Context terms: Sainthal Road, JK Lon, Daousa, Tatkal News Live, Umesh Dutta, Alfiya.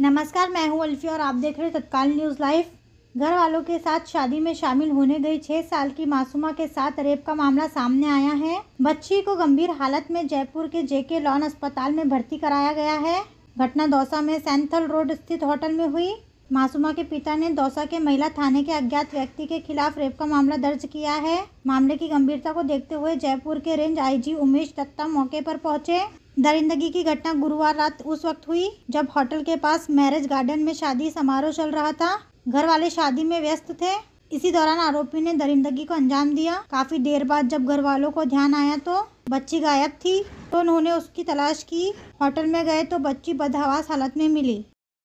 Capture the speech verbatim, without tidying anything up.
नमस्कार, मैं हूं अल्फिया और आप देख रहे हैं तत्काल न्यूज़ लाइव। घर वालों के साथ शादी में शामिल होने गई छह साल की मासूमा के साथ रेप का मामला सामने आया है। बच्ची को गंभीर हालत में जयपुर के जेके लॉन अस्पताल में भर्ती कराया गया है। घटना दौसा में सैंथल रोड स्थित होटल में हुई। मासूमा के पिता ने दौसा के महिला थाने के अज्ञात व्यक्ति के खिलाफ रेप का मामला दर्ज किया है। मामले की गंभीरता को देखते हुए जयपुर के रेंज आईजी उमेश दत्ता मौके पर पहुंचे। दरिंदगी की घटना गुरुवार रात उस वक्त हुई जब होटल के पास मैरिज गार्डन में शादी समारोह चल रहा था। घर वाले शादी में व्यस्त थे। इसी दौरान आरोपी ने दरिंदगी को अंजाम दिया। काफी देर बाद जब घर वालों को ध्यान आया तो बच्ची गायब थी, तो उन्होंने उसकी तलाश की। होटल में गए तो बच्ची बदहवास हालत में मिली।